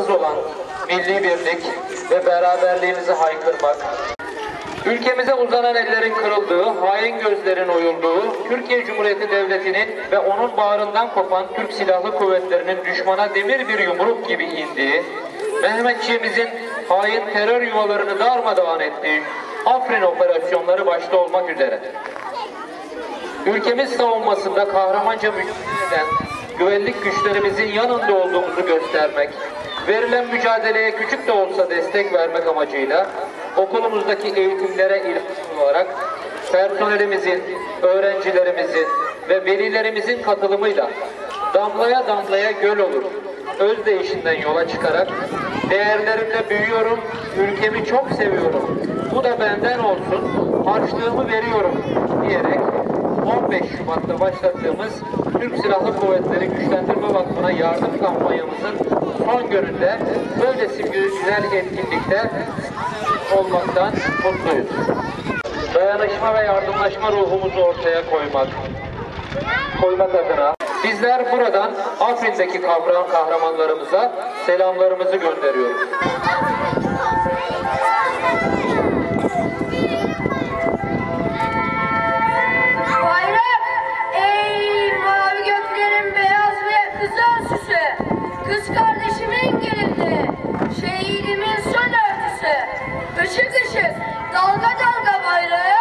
olan milli birlik ve beraberliğimizi haykırmak, ülkemize uzanan ellerin kırıldığı, hain gözlerin oyulduğu, Türkiye Cumhuriyeti Devleti'nin ve onun bağrından kopan Türk Silahlı Kuvvetleri'nin düşmana demir bir yumruk gibi indiği, Mehmetçiğimizin hain terör yuvalarını darmadağın ettiği Afrin Operasyonları başta olmak üzere, ülkemiz savunmasında kahramanca mücadele eden güvenlik güçlerimizin yanında olduğumuzu göstermek, verilen mücadeleye küçük de olsa destek vermek amacıyla okulumuzdaki eğitimlere ilham olarak personelimizin, öğrencilerimizin ve velilerimizin katılımıyla damlaya damlaya göl olur özdeyişinden yola çıkarak değerlerimle büyüyorum, ülkemi çok seviyorum, bu da benden olsun, harçlığımı veriyorum diyerek 15 Şubat'ta başlattığımız Türk Silahlı Kuvvetleri Güçlendirme Vakfı'na yardım kampanyamızın son gününde böylesi güzel etkinlikte olmaktan mutluyuz. Dayanışma ve yardımlaşma ruhumuzu ortaya koymak adına bizler buradan Afrin'deki kahramanlarımıza selamlarımızı gönderiyoruz. Kız kardeşimin gelindi, şehidimin son örtüsü, ışık ışık, dalga dalga bayrağı.